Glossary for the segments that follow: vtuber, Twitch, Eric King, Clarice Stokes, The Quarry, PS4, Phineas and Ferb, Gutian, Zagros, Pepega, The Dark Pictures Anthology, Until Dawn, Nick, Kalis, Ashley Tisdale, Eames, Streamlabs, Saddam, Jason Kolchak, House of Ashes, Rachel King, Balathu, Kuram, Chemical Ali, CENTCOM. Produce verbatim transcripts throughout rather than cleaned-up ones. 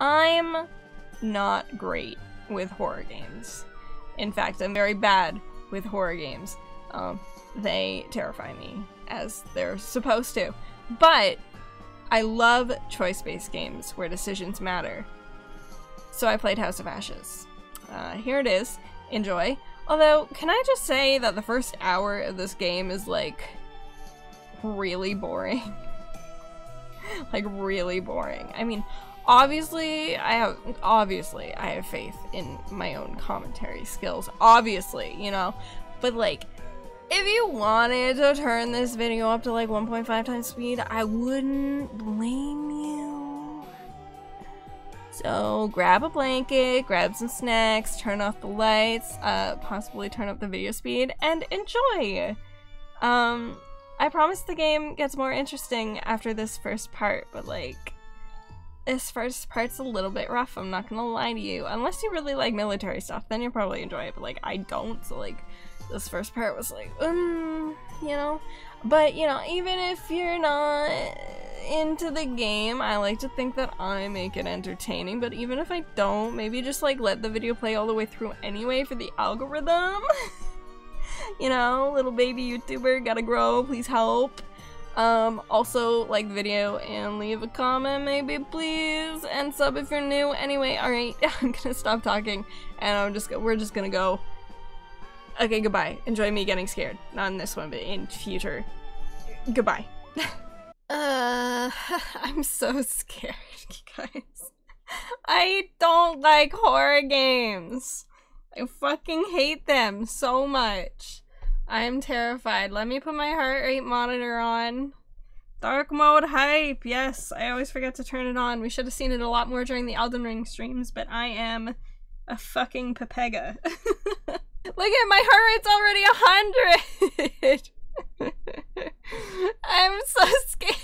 I'm not great with horror games. In fact, I'm very bad with horror games. Um, they terrify me, as they're supposed to. But I love choice-based games where decisions matter. So I played House of Ashes. Uh, here it is. Enjoy. Although, can I just say that the first hour of this game is, like, really boring. Like, really boring. I mean, obviously, I have- obviously, I have faith in my own commentary skills. Obviously, you know? But, like, if you wanted to turn this video up to, like, one point five times speed, I wouldn't blame you. So, grab a blanket, grab some snacks, turn off the lights, uh, possibly turn up the video speed, and enjoy! Um... I promise the game gets more interesting after this first part, but like, this first part's a little bit rough, I'm not gonna lie to you. Unless you really like military stuff, then you'll probably enjoy it, but like, I don't, so like, this first part was like, um, you know? But, you know, even if you're not into the game, I like to think that I make it entertaining, but even if I don't, maybe just like, let the video play all the way through anyway for the algorithm? You know, little baby YouTuber, gotta grow, please help. Um, also, like the video and leave a comment maybe, please, and sub if you're new. Anyway, alright, I'm gonna stop talking, and I'm just- we're just gonna go. Okay, goodbye. Enjoy me getting scared. Not in this one, but in future. Goodbye. uh, I'm so scared, guys. I don't like horror games. I fucking hate them so much. I'm terrified. Let me put my heart rate monitor on. Dark mode hype! Yes, I always forget to turn it on. We should have seen it a lot more during the Elden Ring streams, but I am a fucking pepega. Look at my heart rate's already one hundred! I'm so scared!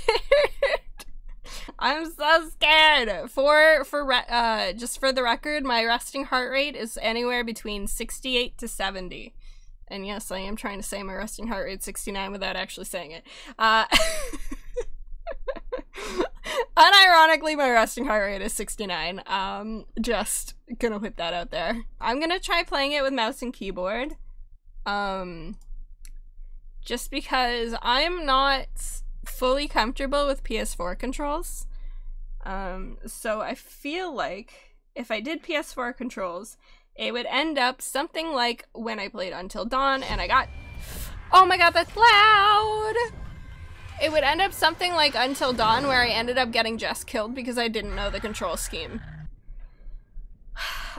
I'm so scared! For, for re uh, just for the record, my resting heart rate is anywhere between sixty-eight to seventy. And yes, I am trying to say my resting heart rate's sixty-nine without actually saying it. Uh, unironically, my resting heart rate is sixty-nine. Um, just gonna put that out there. I'm gonna try playing it with mouse and keyboard. Um, just because I'm not fully comfortable with P S four controls. Um, so I feel like if I did P S four controls, it would end up something like when I played Until Dawn and I got- Oh my god, that's loud! It would end up something like Until Dawn where I ended up getting just killed because I didn't know the control scheme.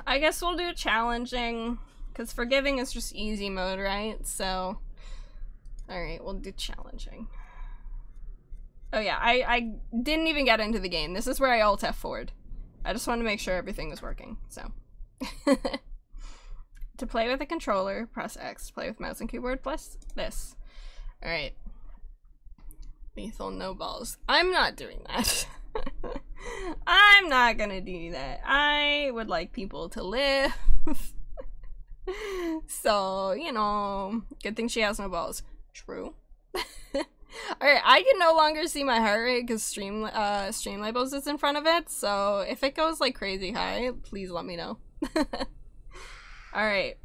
I guess we'll do challenging, because forgiving is just easy mode, right? So, alright, we'll do challenging. Oh yeah, I, I didn't even get into the game. This is where I alt F forward. I just wanted to make sure everything was working, so. To play with a controller, press X. To play with mouse and keyboard, plus this. Alright. Lethal no balls. I'm not doing that. I'm not gonna do that. I would like people to live. So, you know, good thing she has no balls. True. Alright, I can no longer see my heart rate because stream, uh, Streamlabs is in front of it, so if it goes like crazy high, please let me know. Alright,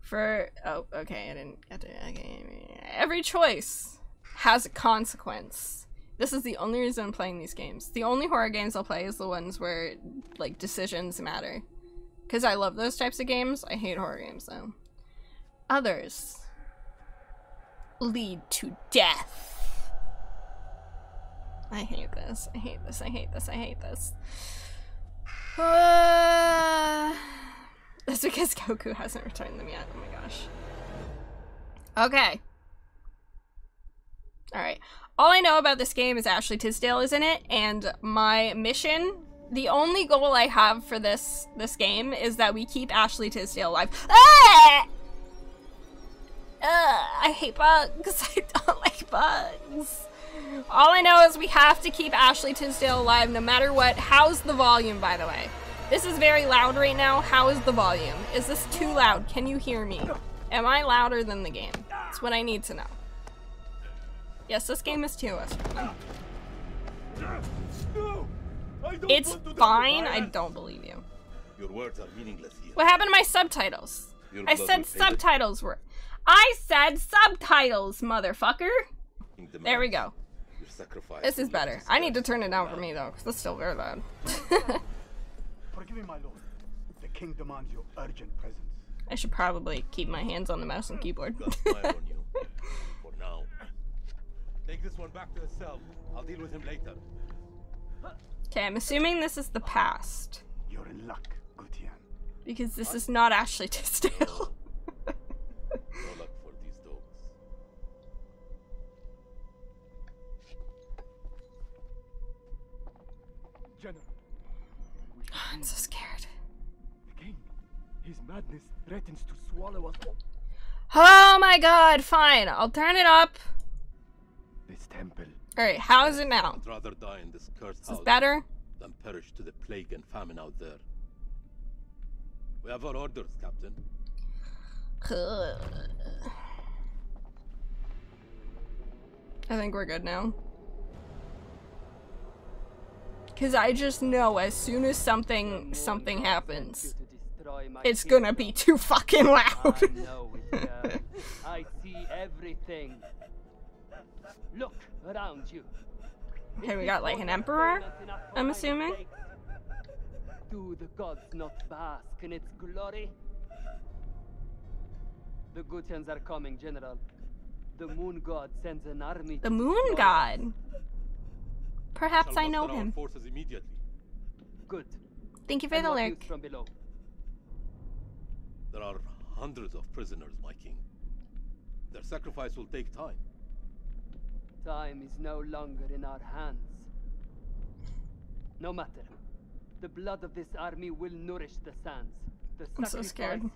for- oh, okay, I didn't get to- okay. Every choice has a consequence. This is the only reason I'm playing these games. The only horror games I'll play is the ones where, like, decisions matter. Because I love those types of games, I hate horror games, though. Others lead to death. I hate this. I hate this. I hate this. I hate this. Uh, that's because Goku hasn't returned them yet. Oh my gosh. Okay. Alright. All I know about this game is Ashley Tisdale is in it, and my mission, the only goal I have for this this game is that we keep Ashley Tisdale alive. Ah! Uh, I hate bugs. I don't like bugs. All I know is we have to keep Ashley Tisdale alive no matter what. How's the volume, by the way? This is very loud right now. How is the volume? Is this too loud? Can you hear me? Am I louder than the game? That's what I need to know. Yes, this game is T O S. No. It's fine. I don't believe you. Your words are meaningless here. What happened to my subtitles? I said subtitles were. I said subtitles, motherfucker. There we go. This is better. I need to turn it down for me though, because that's still very loud. Forgive me, my lord. The king demands your urgent presence. I should probably keep my hands on the mouse and keyboard. For now. Take this one back to the cell. I'll deal with him later. Okay, I'm assuming this is the past. You're in luck, Gutian. Because this is not Ashley Tisdale. No luck for these dogs. General. I'm so scared. The king, his madness threatens to swallow us all. Oh my god, fine. I'll turn it up. This temple. Alright, how is it now? I'd rather die in this cursed house. Is this better? Than perish to the plague and famine out there. We have our orders, Captain. I think we're good now. Cause I just know as soon as something something happens, it's gonna be too fucking loud. I know it, uh, I see everything. Look around you. Okay, we got like an emperor, I'm assuming. Do the gods not bask in its glory? The Gutians are coming, General. The moon god sends an army. The moon god. Perhaps I know him. Good. Thank you for the lurk. From below. There are hundreds of prisoners, my king. Their sacrifice will take time. Time is no longer in our hands. No matter. The blood of this army will nourish the sands. The I'm so scared. Will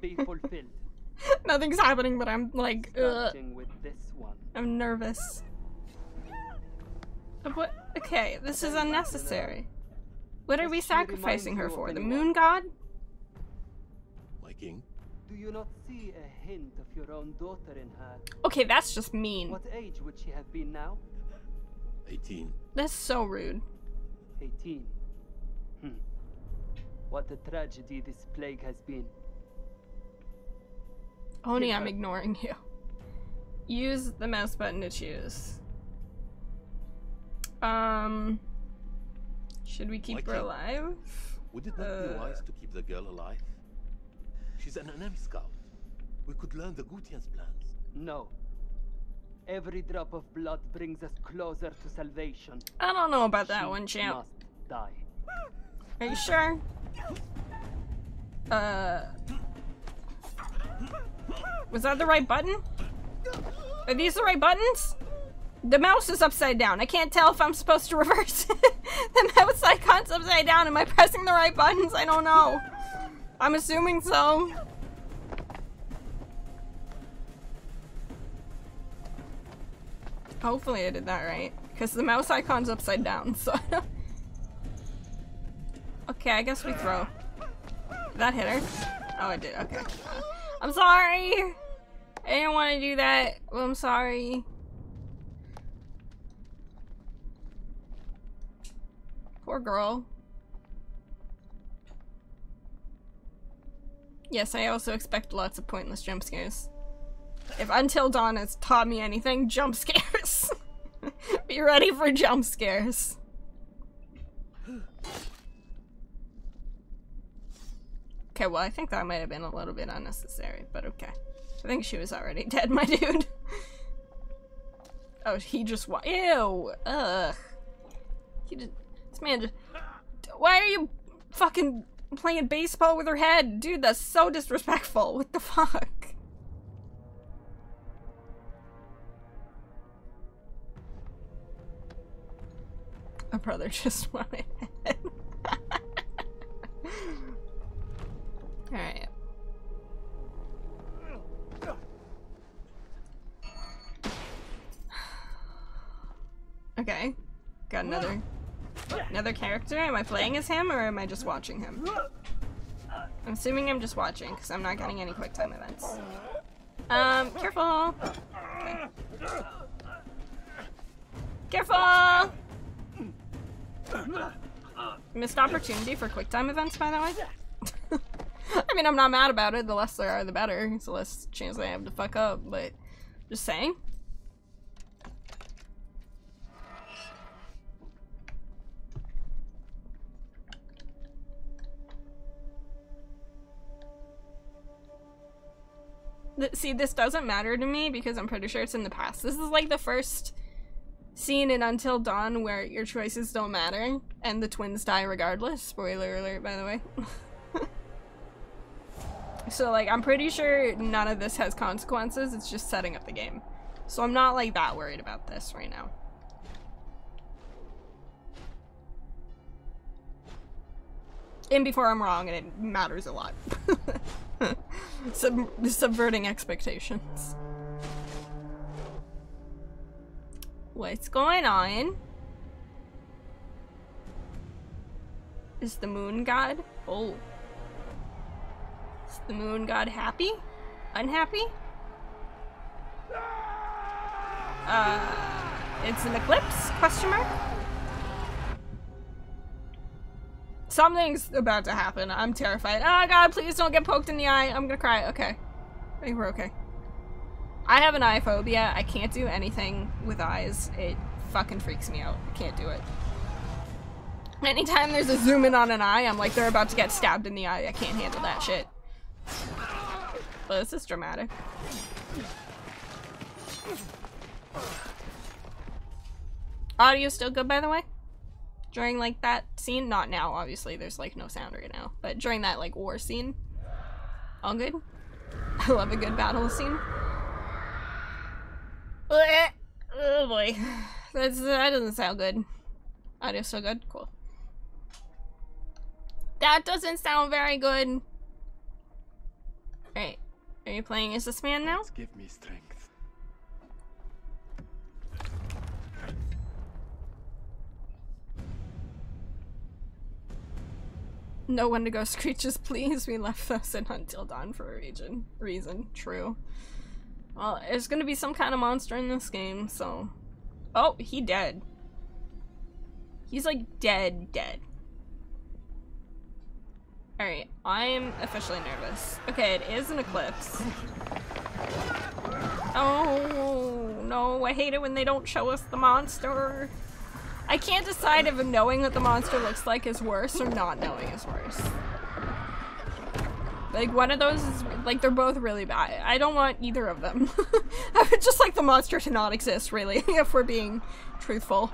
be fulfilled. Nothing's happening, but I'm like, ugh. With this one. I'm nervous. What? Okay, this is unnecessary. What are we sacrificing her for? The moon god? My king. Do you not see a hint of your own daughter in her? Okay, that's just mean. What age would she have been now? eighteen. That's so rude. eighteen. Hmm. What a tragedy this plague has been. Oni, I'm ignoring you. Use the mouse button to choose. Um. Should we keep like her alive? Would it not uh, be wise to keep the girl alive? She's an enemy scout. We could learn the Gutian's plans. No. Every drop of blood brings us closer to salvation. I don't know about that she one, champ. Must die. Are you sure? Uh. Was that the right button? Are these the right buttons? The mouse is upside down. I can't tell if I'm supposed to reverse it. The mouse icon's upside down. Am I pressing the right buttons? I don't know. I'm assuming so. Hopefully I did that right, because the mouse icon's upside down, so okay, I guess we throw. Did that hit her? Oh, it did, okay. Uh, I'm sorry! I didn't want to do that. Well, I'm sorry. Poor girl. Yes, I also expect lots of pointless jump scares. If Until Dawn has taught me anything, jump scares! Be ready for jump scares. Okay, well I think that might have been a little bit unnecessary, but okay. I think she was already dead, my dude. Oh, he just wa- Ew! Ugh. He just- This man just- Why are you fucking- playing baseball with her head? Dude, that's so disrespectful. What the fuck? A brother just wanted it. Alright. Okay. Got another... Another character? Am I playing as him or am I just watching him? I'm assuming I'm just watching because I'm not getting any quick time events. Um, careful! Okay. Careful! missed opportunity for QuickTime events, by the way. I mean, I'm not mad about it. The less there are, the better. It's the less chance I have to fuck up, but just saying. See, this doesn't matter to me because I'm pretty sure it's in the past. This is like the first scene in Until Dawn where your choices don't matter and the twins die regardless. Spoiler alert, by the way. So, like, I'm pretty sure none of this has consequences. It's just setting up the game. So I'm not, like, that worried about this right now. And before I'm wrong, and it matters a lot. Sub subverting expectations. What's going on? Is the moon god? Oh. Is the moon god happy? Unhappy? Uh, it's an eclipse? Question mark? Something's about to happen. I'm terrified. Oh god, please don't get poked in the eye. I'm gonna cry. Okay. I think we're okay. I have an eye phobia. I can't do anything with eyes. It fucking freaks me out. I can't do it. Anytime there's a zoom in on an eye, I'm like, they're about to get stabbed in the eye. I can't handle that shit. Well, this is dramatic. Audio still good, by the way? During, like, that scene? Not now, obviously. There's, like, no sound right now. But during that, like, war scene. All good. I love a good battle scene. Oh, boy. That's, that doesn't sound good. Audio still good? Cool. That doesn't sound very good. Alright. Are you playing as this man now? Give me strength. No one to go screeches, please. We left those in Until Dawn for a region. reason. True. Well, there's gonna be some kind of monster in this game, so... Oh, he dead. He's like dead, dead. Alright, I'm officially nervous. Okay, it is an eclipse. Oh, no, I hate it when they don't show us the monster. I can't decide if knowing what the monster looks like is worse or not knowing is worse. Like, one of those is, like, they're both really bad. I don't want either of them. I would just like the monster to not exist, really, if we're being truthful.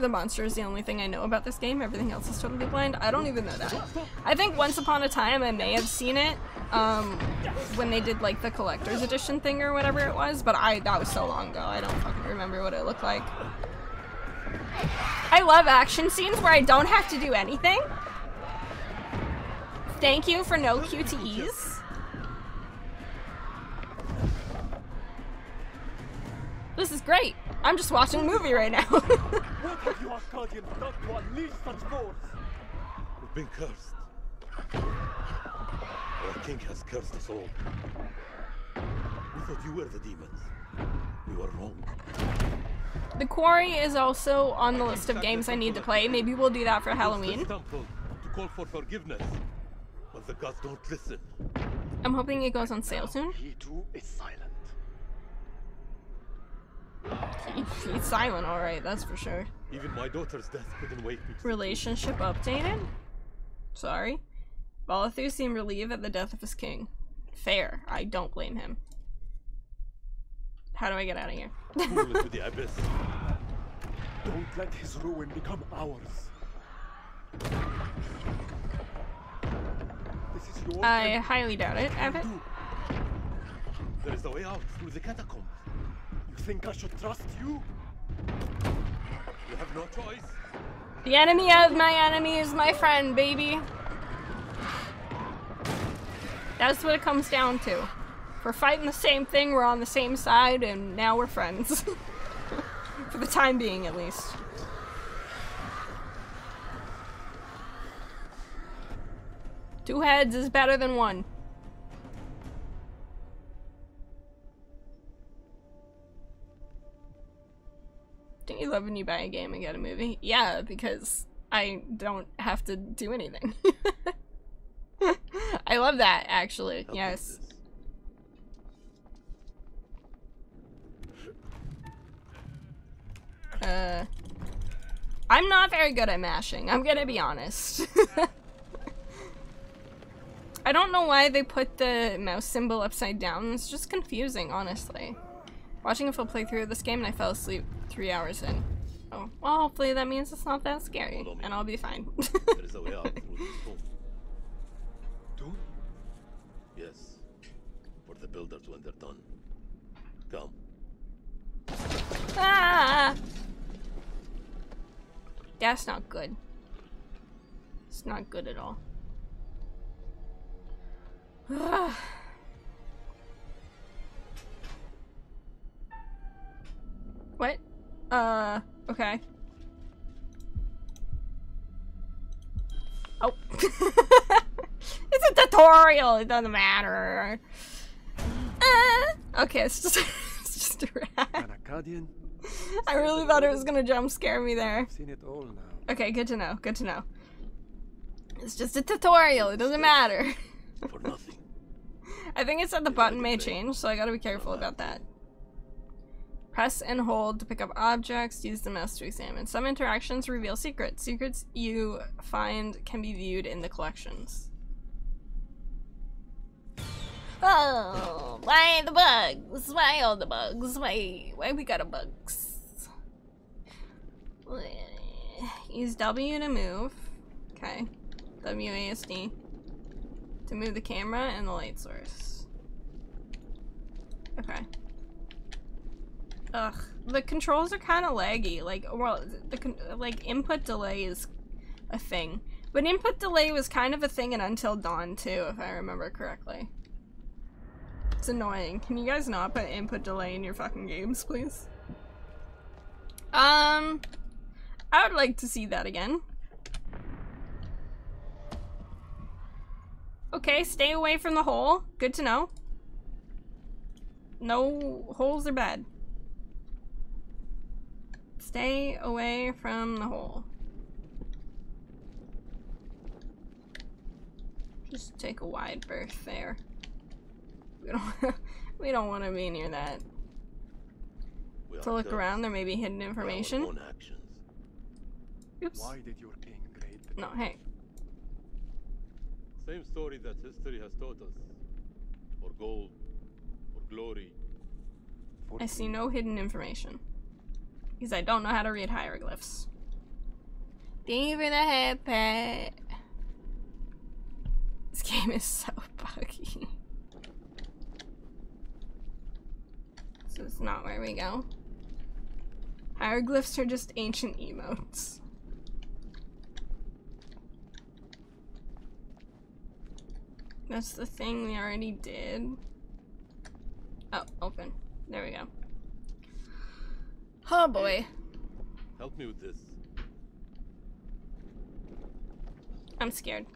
The monster is the only thing I know about this game. Everything else is totally blind. I don't even know that. I think once upon a time I may have seen it um, when they did like the collector's edition thing or whatever it was, but I that was so long ago. I don't fucking remember what it looked like. I love action scenes where I don't have to do anything. Thank you for no Q T Es. This is great. I'm just watching a movie right now. What have you Arcadians done to unleash such force? We've been cursed. Our king has cursed us all. We thought you were the demons. You are wrong. The Quarry is also on the list of games I need to play. Maybe we'll do that for Halloween. To call for forgiveness, but the gods don't listen. I'm hoping it goes on sale soon. He too is silent. He, he's silent, alright, that's for sure. Even my daughter's death couldn't wait. Relationship updated? Sorry. Balathu seemed relieved at the death of his king. Fair. I don't blame him. How do I get out of here? Pull into the abyss. Don't let his ruin become ours. This is your I end. highly doubt it, Abbott. There is a way out through the catacombs. Think I should trust you? You have no choice. The enemy of my enemy is my friend, baby. That's what it comes down to. If we're fighting the same thing, we're on the same side, and now we're friends. For the time being, at least. Two heads is better than one. club and you buy a game and get a movie? Yeah, because I don't have to do anything. I love that, actually. I'll yes. Uh, I'm not very good at mashing, I'm gonna be honest. I don't know why they put the mouse symbol upside down, it's just confusing, honestly. Watching a full playthrough of this game and I fell asleep three hours in. Oh, well, hopefully that means it's not that scary, and I'll be fine. Yes, for the builders when they're done. Come. Ah! That's not good. It's not good at all. Ugh. What? Uh, okay. Oh. It's a tutorial, it doesn't matter. Uh, okay, it's just, it's just a rat. I really thought it was gonna jump scare me there. Seen it all now. Okay, good to know, good to know. It's just a tutorial, it doesn't matter. For nothing. I think it said the button may change, so I gotta be careful about that. Press and hold to pick up objects, use the mouse to examine. Some interactions reveal secrets. Secrets you find can be viewed in the collections. Oh, why the bugs? Why all the bugs? Why, why we got a bugs? Use W to move. Okay. W A S D. To move the camera and the light source. Okay. Ugh. The controls are kind of laggy. Like, well, the con like input delay is a thing. But input delay was kind of a thing in Until Dawn too, if I remember correctly. It's annoying. Can you guys not put input delay in your fucking games, please? Um, I would like to see that again. Okay, stay away from the hole. Good to know. No holes are bad. Stay away from the hole. Just take a wide berth there. We don't, we don't want to be near that. We to look around, there may be hidden information. Oops. Why did your king create the no, hey. Same story that history has taught us. For gold, for glory. For I see no hidden information. Because I don't know how to read hieroglyphs. David, I have pet. This game is so buggy. So it's not where we go. Hieroglyphs are just ancient emotes. That's the thing we already did. Oh, open. There we go. Oh boy. Hey, help me with this. I'm scared.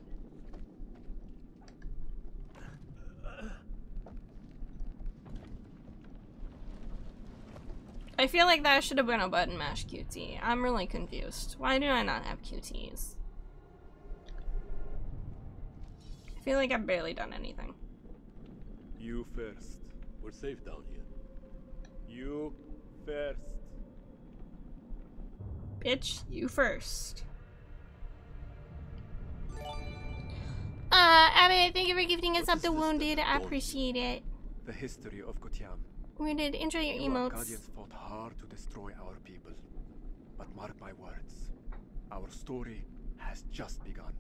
I feel like that should have been a button mash Q T. I'm really confused. Why do I not have Q Ts? I feel like I've barely done anything. You first. We're safe down here. You first. Bitch, you first. Uh, Abby, thank you for gifting us up the wounded. I appreciate it. The history of Gotiam. We did enjoy your you emotes. Our guardians fought hard to destroy our people. But mark my words, our story has just begun.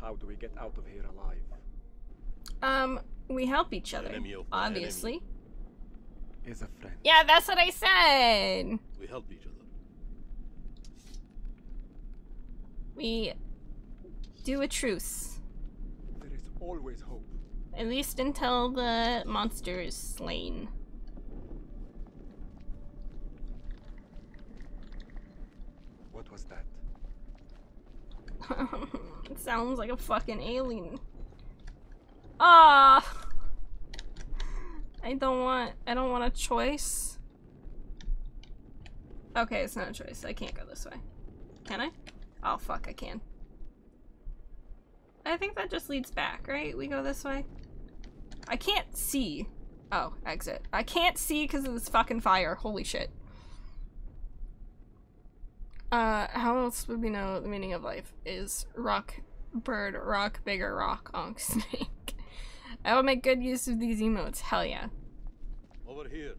How do we get out of here alive? Um, we help each other, obviously. Is a friend. Yeah, that's what I said. We help each other. We do a truce. There is always hope. At least until the monster is slain. What was that? It sounds like a fucking alien. Ah, I don't want. I don't want a choice. Okay, it's not a choice. I can't go this way. Can I? Oh, fuck, I can. I think that just leads back, right? We go this way? I can't see. Oh, exit. I can't see because of this fucking fire. Holy shit. Uh, how else would we know the meaning of life is rock, bird, rock, bigger, rock, onk, snake. I will make good use of these emotes. Hell yeah. Over here.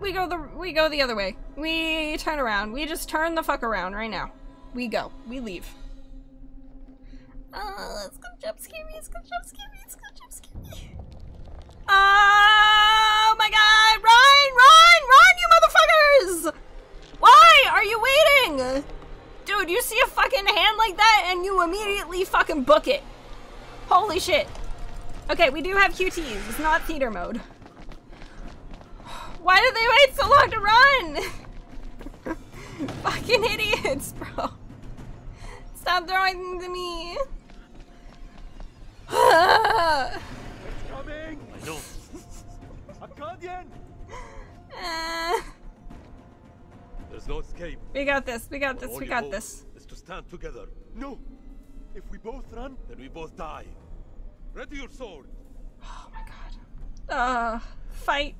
We go the- we go the other way. We turn around. We just turn the fuck around right now. We go. We leave. Oh, let's go jump scare me, let's go jump scare me, let's go jump scare me. Oh my god! Run! Run! Run, you motherfuckers! Why are you waiting? Dude, you see a fucking hand like that and you immediately fucking book it. Holy shit. Okay, we do have Q Ts. It's not theater mode. Why did they wait so long to run? Fucking idiots, bro. Stop throwing things at me. It's coming. I know. I'm coming. Uh, There's no escape. We got this. We got this. We got this. It's to stand together. No. If we both run, then we both die. Ready your sword. Oh my god. Uh, fight.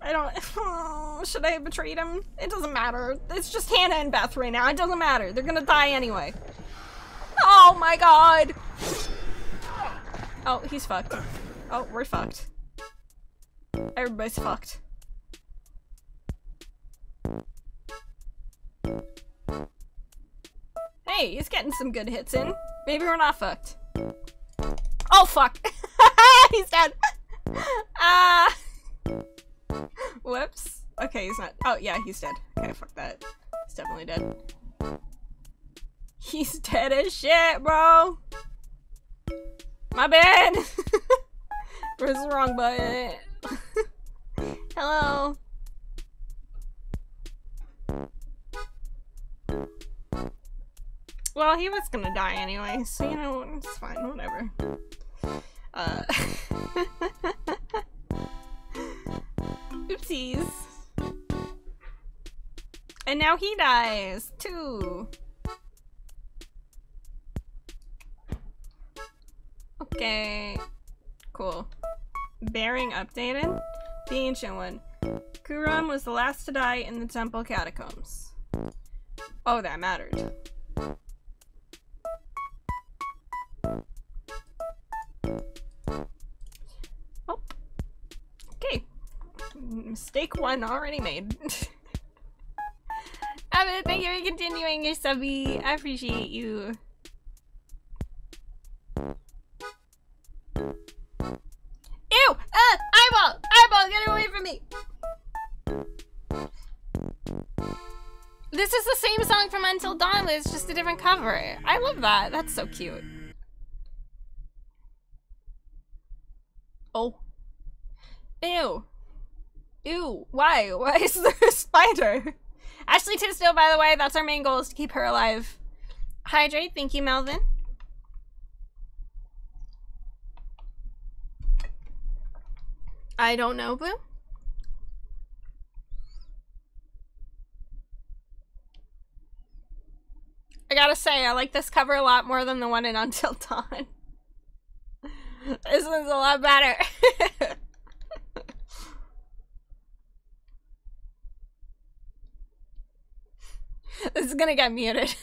I don't- Should I have betrayed him? It doesn't matter. It's just Hannah and Beth right now. It doesn't matter. They're gonna die anyway. Oh my god! Oh, he's fucked. Oh, we're fucked. Everybody's fucked. Hey, he's getting some good hits in. Maybe we're not fucked. Oh, fuck! He's dead! Ah! Uh... Whoops. Okay, he's not- oh, yeah, he's dead. Okay, fuck that. He's definitely dead. He's dead as shit, bro! My bad! Where's the wrong button? Hello! Well, he was gonna die anyway, so you know, it's fine, whatever. Uh... Oopsies. And now he dies, too. Okay. Cool. Bearing updated. The ancient one. Kuram was the last to die in the temple catacombs. Oh, that mattered. Oh. Okay. Mistake one already made. Abbott, thank you for continuing your subby. I appreciate you. Ew! Uh, eyeball! Eyeball, get away from me! This is the same song from Until Dawn, but it's just a different cover. I love that. That's so cute. Oh. Ew. Ew, why? Why is there a spider? Ashley Tisdale, by the way, that's our main goal, is to keep her alive. Hydrate, thank you, Melvin. I don't know, Blue. I gotta say, I like this cover a lot more than the one in Until Dawn. This one's a lot better. This is gonna get muted.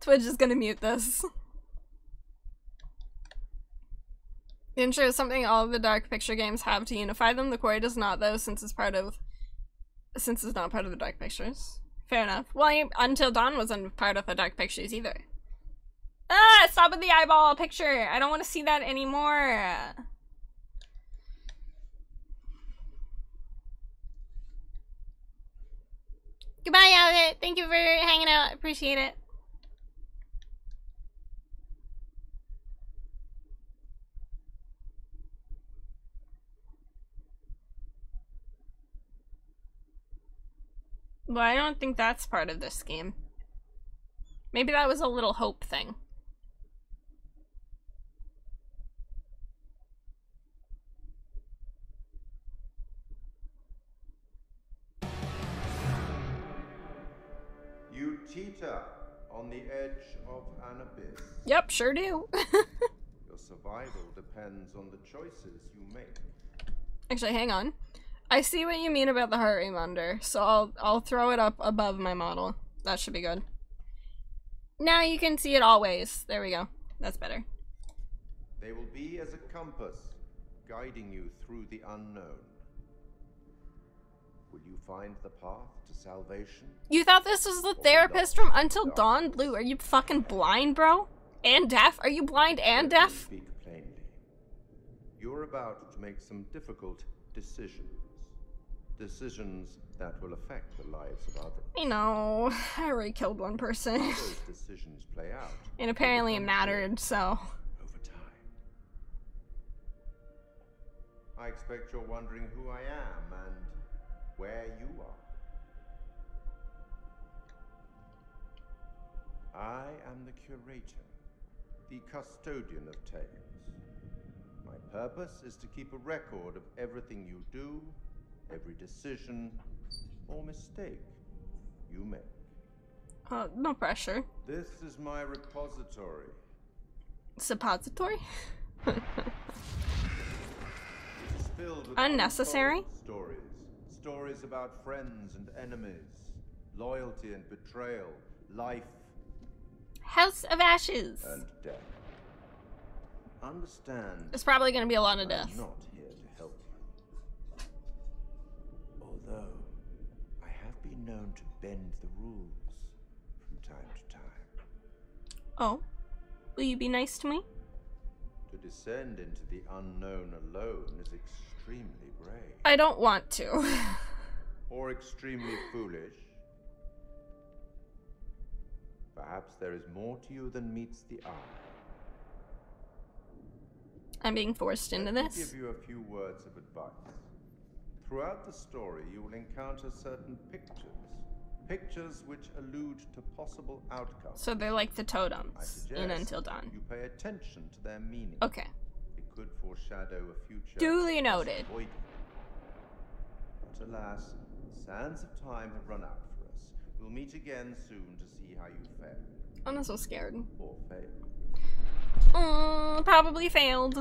Twitch is gonna mute this. The intro is something all of the Dark Picture games have to unify them. The Quarry does not, though, since it's part of- since it's not part of the Dark Pictures. Fair enough. Well, Until Dawn wasn't part of the Dark Pictures either. Ah! Stop with the eyeball picture! I don't want to see that anymore! Goodbye, Abbott. Thank you for hanging out. Appreciate it. Well, I don't think that's part of this game. Maybe that was a Little Hope thing. cheetah on the edge of an abyss. Yep, sure do. Your survival depends on the choices you make. Actually, hang on. I see what you mean about the heart rate monitor, so I'll I'll throw it up above my model. That should be good. Now you can see it always. There we go. That's better. They will be as a compass, guiding you through the unknown. Will you find the path to salvation? You thought this was the therapist from Until Dawn? Blue, are you fucking blind, bro? And deaf? Are you blind and deaf? Speak plainly. You're about to make some difficult decisions. Decisions that will affect the lives of others. I know. I already killed one person. Those decisions play out. And apparently it mattered, so. Over time. I expect you're wondering who I am and where you are. I am the curator, the custodian of tales. My purpose is to keep a record of everything you do, every decision or mistake you make. Uh, no pressure. This is my repository. Suppository? It's filled with unnecessary stories. Stories about friends and enemies, loyalty and betrayal, life, House of Ashes, and death. Understand. There's probably going to be a lot of death. I'm not here to help you. Although, I have been known to bend the rules from time to time. Oh, will you be nice to me? To descend into the unknown alone is extremely brave. I don't want to. Or extremely foolish. Perhaps there is more to you than meets the eye. I'm being forced into this. Let me give you a few words of advice. Throughout the story, you will encounter certain pictures. Pictures which allude to possible outcomes. So they're like the totems in Until Dawn. You pay attention to their meaning. Okay. It could foreshadow a future. Duly noted. But alas, sands of time have run out for us. We'll meet again soon to see how you fare. I'm not so scared. Or failed. Mm, probably failed.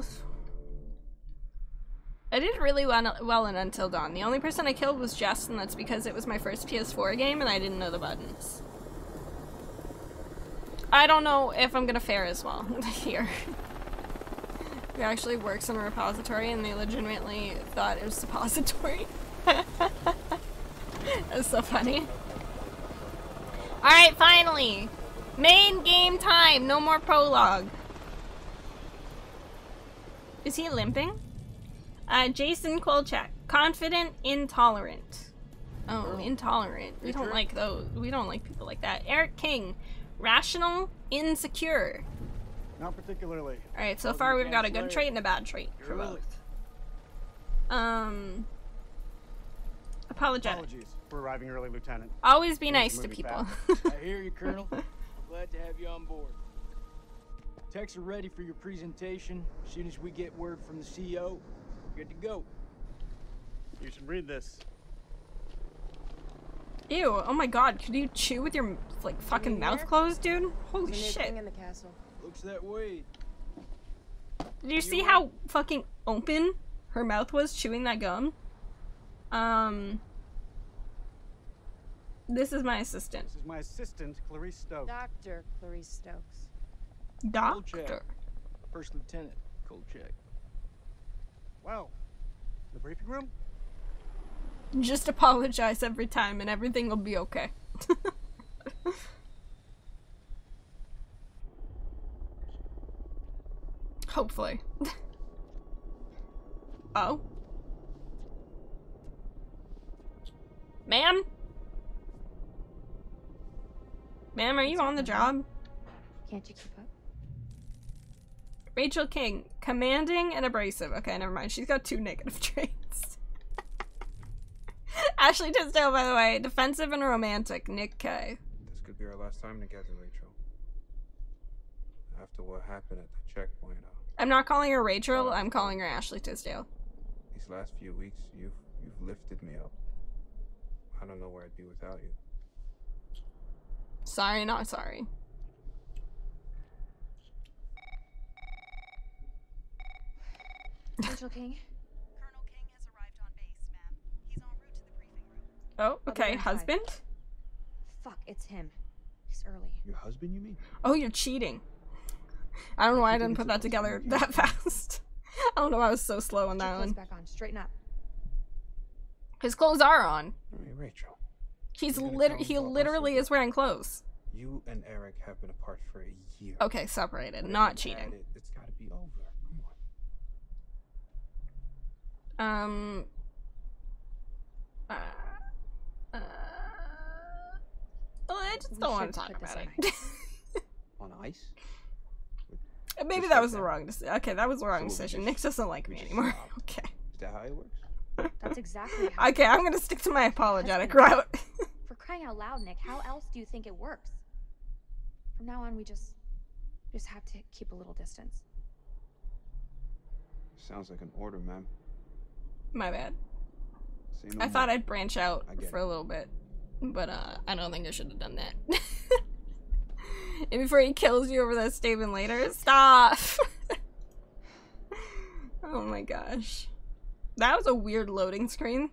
I did really well in Until Dawn. The only person I killed was Jess, and that's because it was my first P S four game and I didn't know the buttons. I don't know if I'm gonna fare as well here. It actually works in a repository and they legitimately thought it was suppository. That's so funny. Alright, finally! Main game time! No more prologue! Is he limping? Uh, Jason Kolchak, confident, intolerant. Oh, intolerant. We don't like those. We don't like people like that. Eric King, rational, insecure. Not particularly. All right, so far we've got a good trait and a bad trait for both. Um, apologetic. Apologies for arriving early, Lieutenant. Always be nice to people. I hear you, Colonel. Glad to have you on board. Techs are ready for your presentation. As soon as we get word from the C E O. Good to go. You should read this. Ew, oh my god, could you chew with your like fucking mouth closed, dude? Holy shit. In the castle. Looks that way. Did you see how fucking open her mouth was chewing that gum? Um This is my assistant. This is my assistant, Clarice Stokes. Doctor Clarice Stokes. Doctor. First Lieutenant Kolchak. Wow. The briefing room? Just apologize every time and everything will be okay. Hopefully. Oh. Ma'am? Ma'am, are you on the job? Can't you keep up? Rachel King, commanding and abrasive. Okay, never mind. She's got two negative traits. Ashley Tisdale, by the way, defensive and romantic. Nick K. This could be our last time together, Rachel. After what happened at the checkpoint. I'm not calling her Rachel. I'm calling her Ashley Tisdale. These last few weeks, you've you've lifted me up. I don't know where I'd be without you. Sorry, not sorry. Rachel King? Colonel King has arrived on base, ma'am. He's en route to the briefing room. Oh, okay. Husband? Fuck, it's him. He's early. Your husband, you mean? Oh, you're cheating. I don't know why I didn't put that together that fast. I don't know why I was so slow on that one. Back on. Straighten up. His clothes are on. Hey, Rachel. He's literally he literally is wearing clothes. You and Eric have been apart for a year. Okay, separated, not cheating. It, it's got to be over. Come on. Um. Uh, uh, well, I just we don't want to talk about it. On ice. Maybe that was the wrong decision. Okay, that was the wrong decision. Nick doesn't like me anymore. Okay. Is that how it works? That's exactly how. Okay, I'm gonna stick to my apologetic route. For crying out loud, Nick, how else do you think it works? From now on, we just just have to keep a little distance. Sounds like an order, ma'am. My bad. I thought I'd branch out for a little bit, but uh, I don't think I should have done that. And before he kills you over that statement later, stop! Oh my gosh. That was a weird loading screen.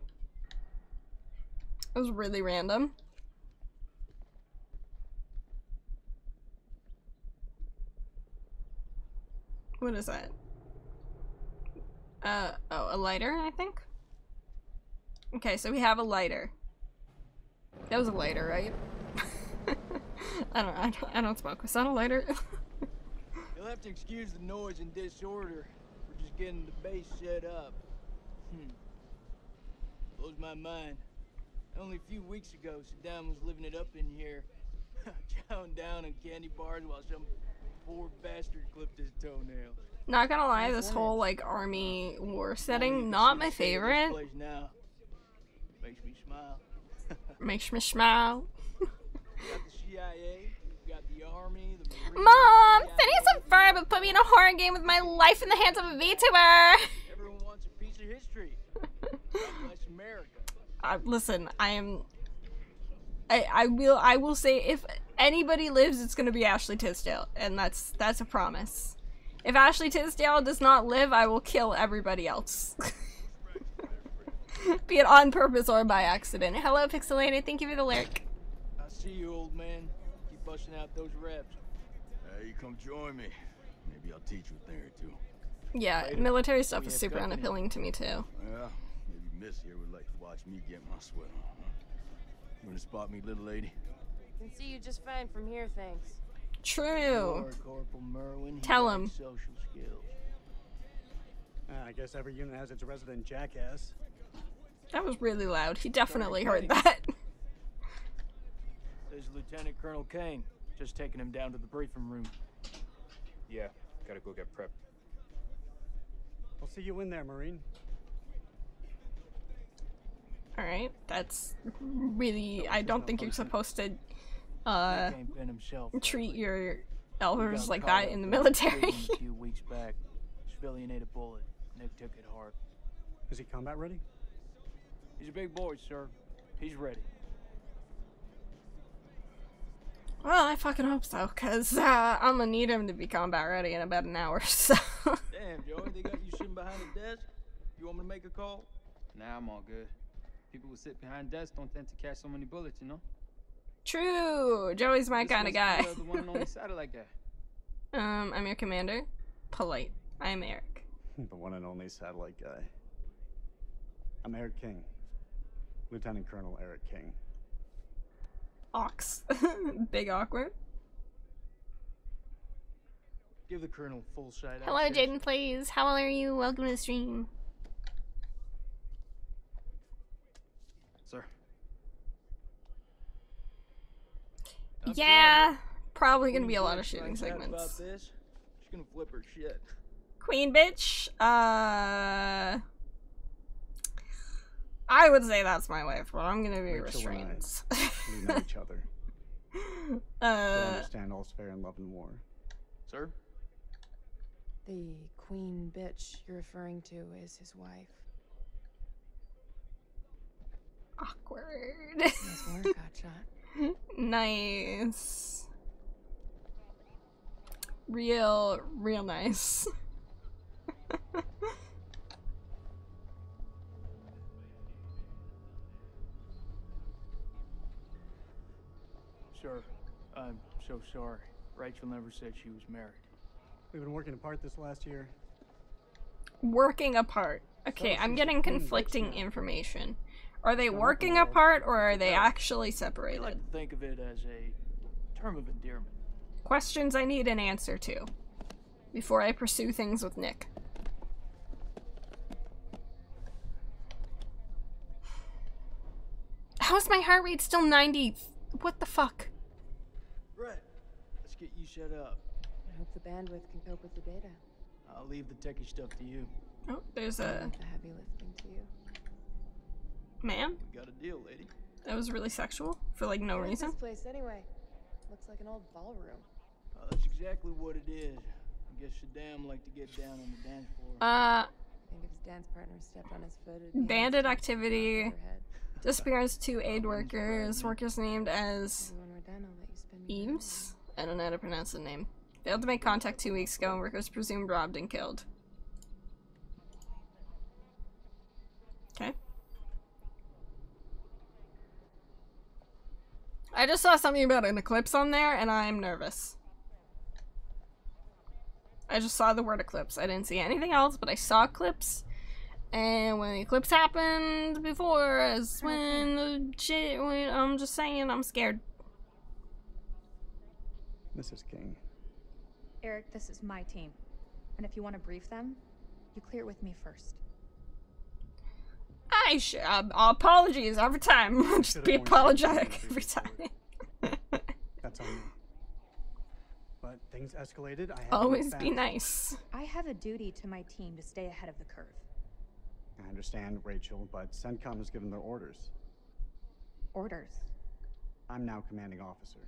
It was really random. What is that? Uh, oh, a lighter, I think? Okay, so we have a lighter. That was a lighter, right? I don't, I don't, I don't smoke. Is that a lighter? You'll have to excuse the noise and disorder. We're just getting the base set up. Hmm. Blows my mind. Only a few weeks ago, Saddam was living it up in here. Chowing down on candy bars while some poor bastard clipped his toenail. Not gonna lie, this whole, like, army war setting, not my favorite. Makes me smile. Makes me smile. C I A, we've got the army, the Marine, Mom, Phineas and Ferb have put me in a horror game with my life in the hands of a VTuber. Everyone wants a piece of history. America. Uh, listen, I am. I I will I will say if anybody lives, it's gonna be Ashley Tisdale, and that's that's a promise. If Ashley Tisdale does not live, I will kill everybody else. Be it on purpose or by accident. Hello, Pixelated. Thank you for the lyric. See you, old man. Keep busting out those reps. Hey, you come join me. Maybe I'll teach you a thing or two. Yeah, later, military stuff is super company. Unappealing to me too. Yeah, maybe Miss here would like to watch me get my sweat on. Huh? You wanna spot me, little lady? Can see you just fine from here, thanks. True. Merwin, tell him. Social skills. Uh, I guess every unit has its resident jackass. That was really loud. He definitely heard that. There's Lieutenant Colonel Kane. Just taking him down to the briefing room. Yeah, gotta go get prepped. I'll see you in there, Marine. Alright, that's really... No, I don't think you're supposed to uh, treat your elders like that in the military. A few weeks back, civilian ate a bullet. Nick took it hard. Is he combat ready? He's a big boy, sir. He's ready. Well, I fucking hope so, because uh, I'm gonna need him to be combat ready in about an hour or so. Damn, Joey, they got you sitting behind a desk? You want me to make a call? Nah, I'm all good. People who sit behind desks don't tend to catch so many bullets, you know? True! Joey's my kind of guy. The one and only satellite guy. Um, I'm your commander. Polite. I'm Eric. The one and only satellite guy. I'm Eric King. Lieutenant Colonel Eric King. Ox. Big awkward. Give the colonel full sight. Hello, Jaden Plays. How are you? Welcome to the stream. Sir. Yeah. Probably gonna be a lot of shooting segments. She's gonna flip her shit. Queen bitch. Uh I would say that's my wife, but I'm gonna be Rachel restrained. We know each other. Uh, we'll understand all's fair in love and war. Sir? The queen bitch you're referring to is his wife. Awkward. Nice work, hotshot. Nice. Real, real nice. Sir, I'm so sorry. Rachel never said she was married. We've been working apart this last year. Working apart. Okay, I'm getting conflicting information. Are they working apart or are they actually separated? I like to think of it as a term of endearment. Questions I need an answer to before I pursue things with Nick. How is my heart rate still ninety? What the fuck? Brett, let's get you set up. I hope the bandwidth can cope with the data. I'll leave the techie stuff to you. Oh, there's a heavy lifting to you. Ma'am? We got a deal, lady. That was really sexual for like no reason. This place anyway. Looks like an old ballroom. Uh, that's exactly what it is. I guess Saddam liked to get down on the dance floor. Uh I think if his dance partner stepped on his foot, it'd bandit activity. Disappearance two aid workers. Workers named as Eames. I don't know how to pronounce the name. Failed to make contact two weeks ago and workers presumed robbed and killed. Okay. I just saw something about an eclipse on there, and I'm nervous. I just saw the word eclipse. I didn't see anything else, but I saw eclipse. And when the eclipse happened before is when the shit went. I'm just saying, I'm scared. Missus King. Eric, this is my team. And if you want to brief them, you clear it with me first. I sh uh, apologies every time. Just be apologetic every time. That's on me. But things escalated. I always be nice. I have a duty to my team to stay ahead of the curve. I understand, Rachel, but CENTCOM has given their orders. Orders? I'm now commanding officer.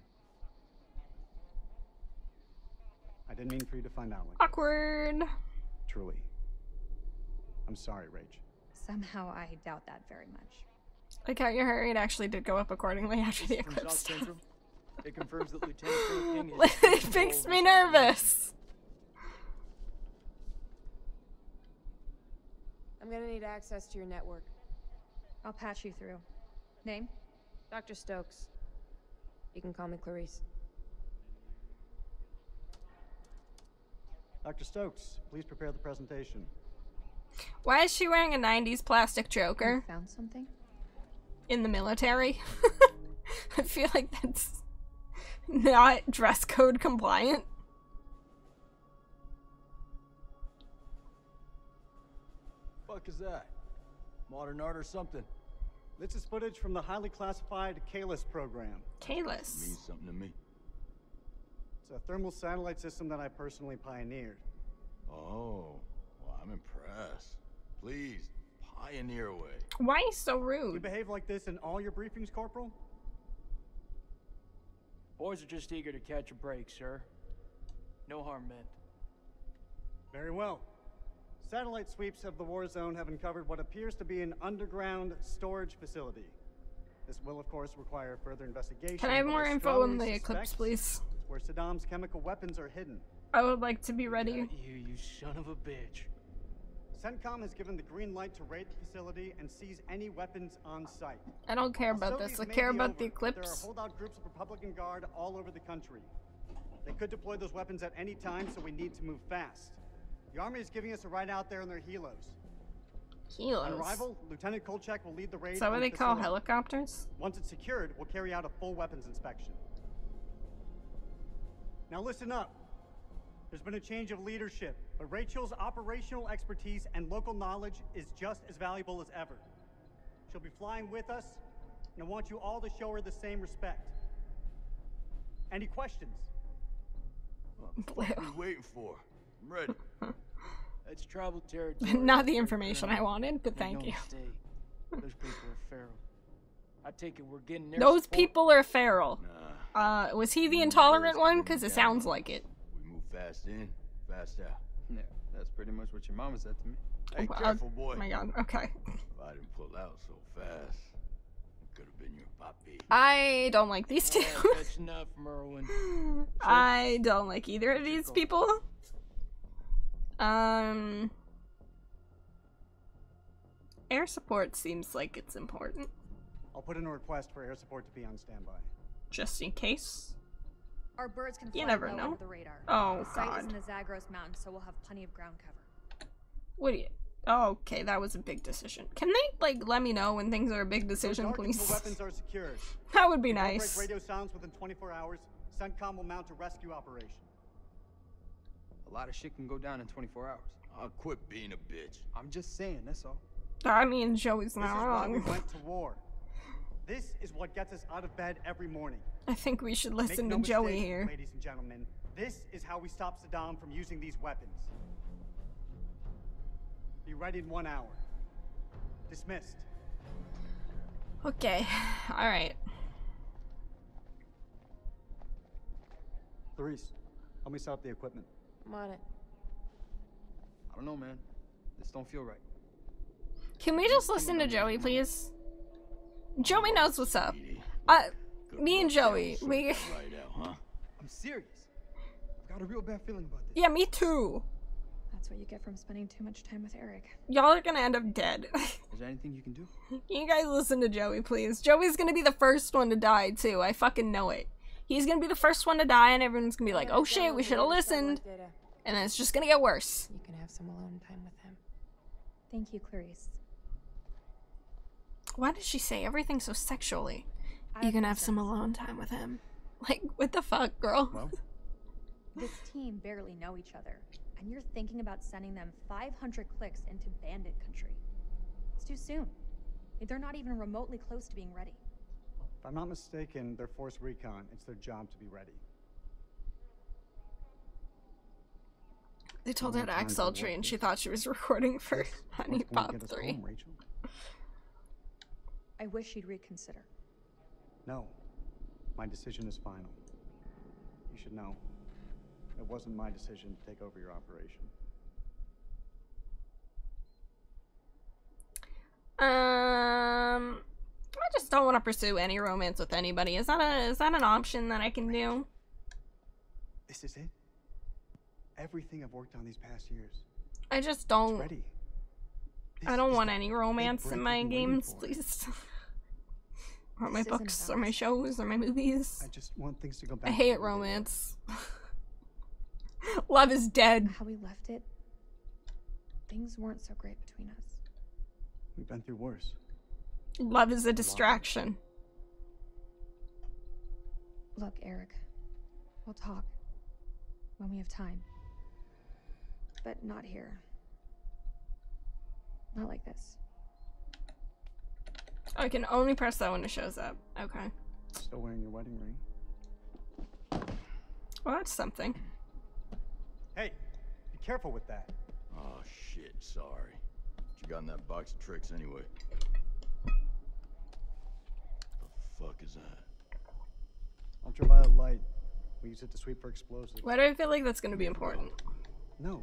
I didn't mean for you to find out. Like awkward. This. Truly. I'm sorry, Rach. Somehow I doubt that very much. Like how your heart rate actually did go up accordingly after the eclipse. It confirms that Lieutenant King is it makes me nervous. I'm gonna need access to your network. I'll patch you through. Name? Doctor Stokes. You can call me Clarice. Doctor Stokes, please prepare the presentation. Why is she wearing a nineties plastic choker? You found something? In the military? I feel like that's not dress code compliant. Fuck is that? Modern art or something? This is footage from the highly classified Kalis program. Kalis? Means something to me. It's a thermal satellite system that I personally pioneered. Oh. I'm impressed. Please, pioneer away. Why are you so rude? You behave like this in all your briefings, Corporal? Boys are just eager to catch a break, sir. No harm meant. Very well. Satellite sweeps of the war zone have uncovered what appears to be an underground storage facility. This will, of course, require further investigation. Can I have more info on the eclipse, please? Where Saddam's chemical weapons are hidden. I would like to be ready. You, you son of a bitch. CENTCOM has given the green light to raid the facility and seize any weapons on site. I don't care about this. I care about the eclipse. There are holdout groups of Republican Guard all over the country. They could deploy those weapons at any time, so we need to move fast. The Army is giving us a ride out there in their helos. Helos? On arrival, Lieutenant Kolchak will lead the raid. Is that what they call helicopters? Once it's secured, we'll carry out a full weapons inspection. Now listen up. There's been a change of leadership, but Rachel's operational expertise and local knowledge is just as valuable as ever. She'll be flying with us, and I want you all to show her the same respect. Any questions? What are you waiting for? I'm ready. It's tribal territory. Not the information I wanted, but thank you. Those people are feral. I take it we're getting there. Those people are feral. Uh, was he the intolerant one? Because it sounds like it. Fast in, fast out. Yeah, that's pretty much what your mama said to me. Hey, oh, careful, boy. Oh my God, okay. If I didn't pull out so fast, it could have been your I don't like these two. I don't like either of these people. Um... Air support seems like it's important. I'll put in a request for air support to be on standby. Just in case. Our birds can fly, you never know. The radar. Oh, the site God. is in the Zagros mountains, so we'll have plenty of ground cover. What do you... Oh, okay, that was a big decision. Can they, like, let me know when things are a big decision, please? Weapons are secured. That would be nice. Break radio sounds within twenty-four hours. CENTCOM will mount a rescue operation. A lot of shit can go down in twenty-four hours. I'll quit being a bitch. I'm just saying, that's all. I mean, Joey's not wrong. This is why we went to war. This is what gets us out of bed every morning. I think we should listen to Joey here. Ladies and gentlemen, this is how we stop Saddam from using these weapons. Be ready in one hour. Dismissed. Okay. All right. Clarice, help me set up the equipment. I'm on it. I don't know, man. This don't feel right. Can we just listen to Joey, please? Joey knows what's up. Uh, me and Joey, we... I'm serious. I've got a real bad feeling about this. Yeah, me too. That's what you get from spending too much time with Eric. Y'all are gonna end up dead. Is there anything you can do? You guys listen to Joey, please. Joey's gonna be the first one to die, too. I fucking know it. He's gonna be the first one to die, and everyone's gonna be like, oh shit, we should've listened. And then it's just gonna get worse. You can have some alone time with him. Thank you, Clarice. Why did she say everything so sexually? You can have some alone time with him. Like, what the fuck, girl? Well? This team barely know each other, and you're thinking about sending them five hundred clicks into bandit country. It's too soon. They're not even remotely close to being ready. If I'm not mistaken, they're force recon. It's their job to be ready. They told her to act sultry, and she thought she was recording for Honey Pop three. Home, Rachel? I wish you'd reconsider. No. My decision is final. You should know. It wasn't my decision to take over your operation. Um... I just don't want to pursue any romance with anybody. Is that, a, is that an option that I can do? This is it? Everything I've worked on these past years. I just don't... It's ready. I don't want any romance in my games, please. Or my books, or my shows, or my movies. I just want things to go back. I hate romance. Love is dead. How we left it, things weren't so great between us. We've been through worse. Love is a distraction. Look, Eric, we'll talk when we have time. But not here. Not like this. Oh, I can only press that when it shows up. Okay. Still wearing your wedding ring. Well, that's something. Hey, be careful with that. Oh shit, sorry. What you got in that box of tricks anyway? The fuck is that? Ultraviolet light. We use it to sweep for explosives. Why do I feel like that's gonna be important? No.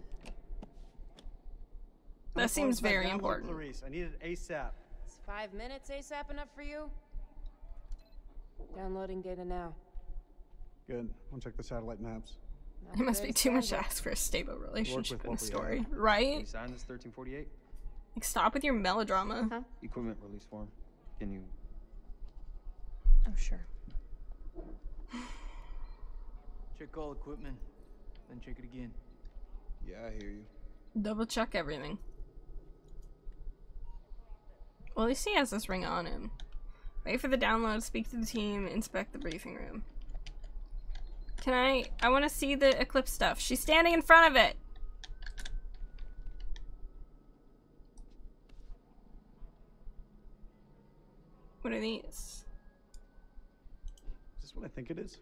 That seems very important. Clarice, I need it ASAP. Is five minutes ASAP enough for you? Downloading data now. Good. I'll check the satellite maps. It must be too much to ask for a stable relationship and story, right? You signed this thirteen forty-eight? Like, stop with your melodrama. Huh? Equipment release form. Can you? Oh sure. Check all equipment, then check it again. Yeah, I hear you. Double check everything. Well, at least he has this ring on him. Wait for the download, speak to the team, inspect the briefing room. Can I- I want to see the Eclipse stuff. She's standing in front of it! What are these? Is this what I think it is?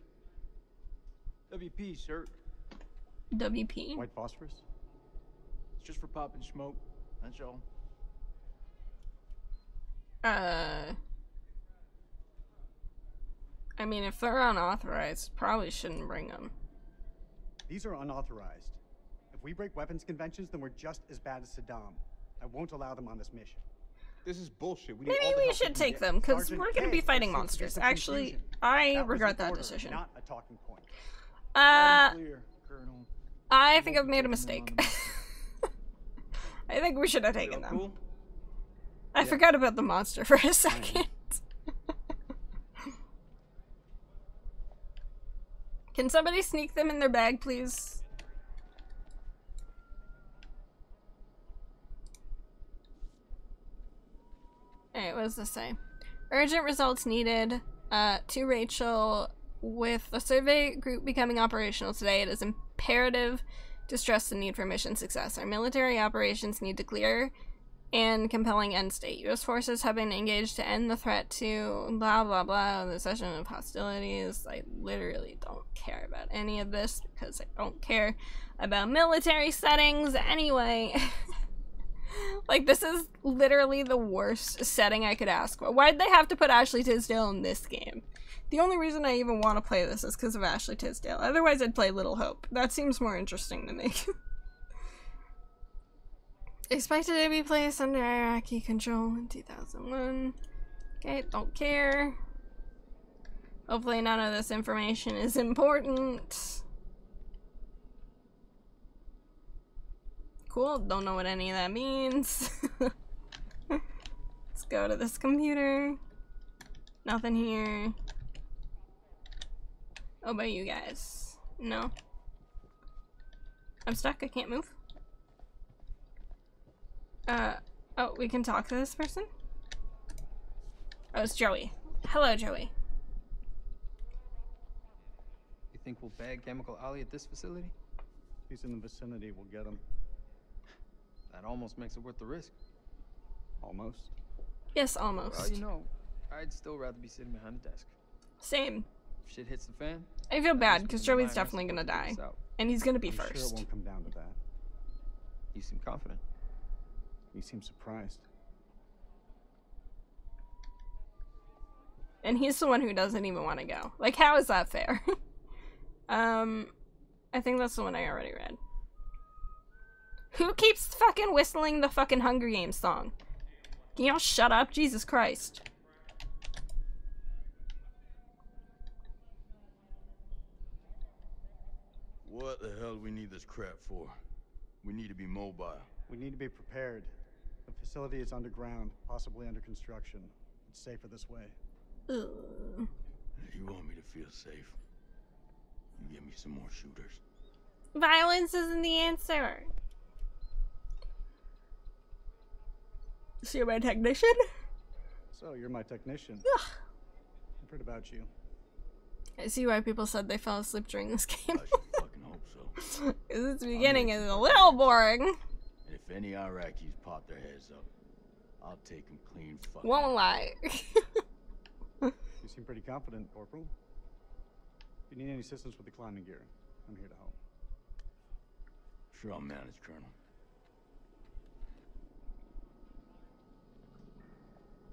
W P, sir. W P? White phosphorus? It's just for popping smoke. That's all. Uh, I mean, if they're unauthorized, probably shouldn't bring them. These are unauthorized. If we break weapons conventions, then we're just as bad as Saddam. I won't allow them on this mission. This is bullshit. We need Maybe we should take them, because we're going to be fighting monsters. Actually, I regret that decision. Not a talking point. Uh, I think I've made a mistake. I think we should have taken them. I forgot about the monster for a second. Can somebody sneak them in their bag, please? Alright, what does this say? Urgent results needed uh, to Rachel. With the survey group becoming operational today, it is imperative to stress the need for mission success. Our military operations need to clear and compelling end state. U S forces have been engaged to end the threat to blah blah blah, the cessation of hostilities. I literally don't care about any of this because I don't care about military settings anyway. Like, this is literally the worst setting I could ask for. Why'd they have to put Ashley Tisdale in this game? The only reason I even want to play this is because of Ashley Tisdale. Otherwise, I'd play Little Hope. That seems more interesting to me. Expected to be placed under Iraqi control in two thousand one. Okay, don't care. Hopefully none of this information is important. Cool, don't know what any of that means. Let's go to this computer. Nothing here. How about you guys? No. I'm stuck, I can't move. Uh, oh, we can talk to this person? Oh, it's Joey. Hello, Joey. You think we'll bag Chemical Ali at this facility? If he's in the vicinity, we'll get him. That almost makes it worth the risk. Almost? Yes, almost. Well, you know, I'd still rather be sitting behind a desk. Same. If shit hits the fan. I feel bad because Joey's definitely gonna die, and he's gonna be I'm first. Sure it won't come down to that. You seem confident. You seem surprised. And he's the one who doesn't even want to go. Like, how is that fair? um, I think that's the one I already read. Who keeps fucking whistling the fucking Hunger Games song? Can y'all shut up? Jesus Christ. What the hell do we need this crap for? We need to be mobile. We need to be prepared. The facility is underground, possibly under construction. It's safer this way. Ooh. You want me to feel safe? You give me some more shooters. Violence isn't the answer. So you're my technician? So you're my technician. Ugh. I've heard about you. I see why people said they fell asleep during this game. I should fucking hope so. Because this beginning is a little boring. And if any Iraqis pop their heads up, I'll take them clean fucking. Won't lie. You seem pretty confident, Corporal. If you need any assistance with the climbing gear, I'm here to help. Sure, I'll manage, Colonel.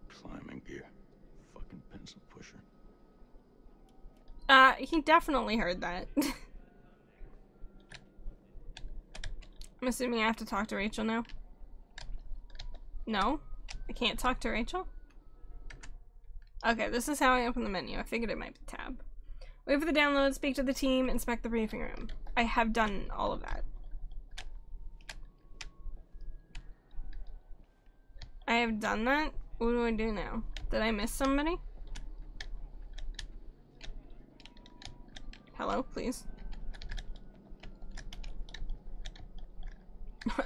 Climbing gear. Fucking pencil pusher. Uh, he definitely heard that. I'm assuming I have to talk to Rachel now. No? I can't talk to Rachel? Okay, this is how I open the menu. I figured it might be tab. Wait for the download, speak to the team, inspect the briefing room. I have done all of that. I have done that? What do I do now? Did I miss somebody? Hello, please.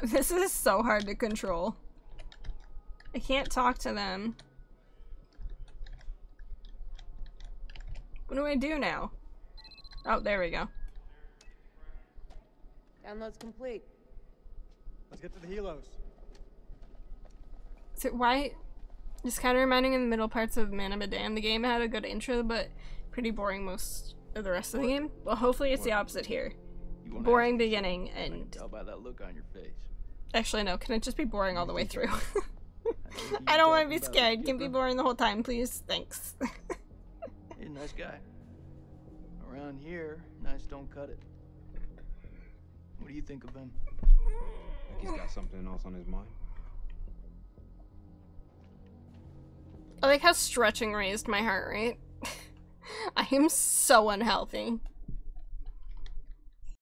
This is so hard to control. I can't talk to them. What do I do now? Oh, there we go. Download's complete. Let's get to the helos. So why? It's kind of reminding in the middle parts of Man of Medan. The game had a good intro, but pretty boring most of the rest of the game. Well, hopefully it's the opposite here. Boring beginning and... I can tell by that look on your face. Actually, no. Can it just be boring all the way through? I don't want to be scared. Can be boring the whole time, please. Thanks. You're a nice guy. Around here, nice don't cut it. What do you think of him? I think he's got something else on his mind. I like how stretching raised my heart rate. I am so unhealthy.